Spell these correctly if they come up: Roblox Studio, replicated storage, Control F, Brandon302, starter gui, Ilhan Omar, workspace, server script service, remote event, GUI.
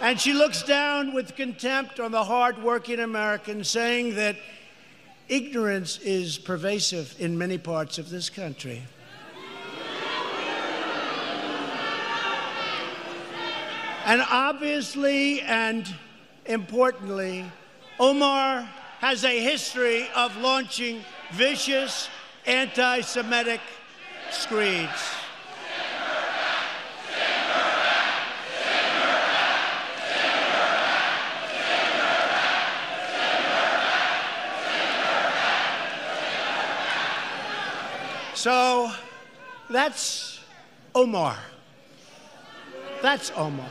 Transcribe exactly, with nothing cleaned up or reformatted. And she looks down with contempt on the hard-working Americans, saying that ignorance is pervasive in many parts of this country. And obviously and importantly, Omar has a history of launching vicious, anti-Semitic screeds. So that's Omar. That's Omar.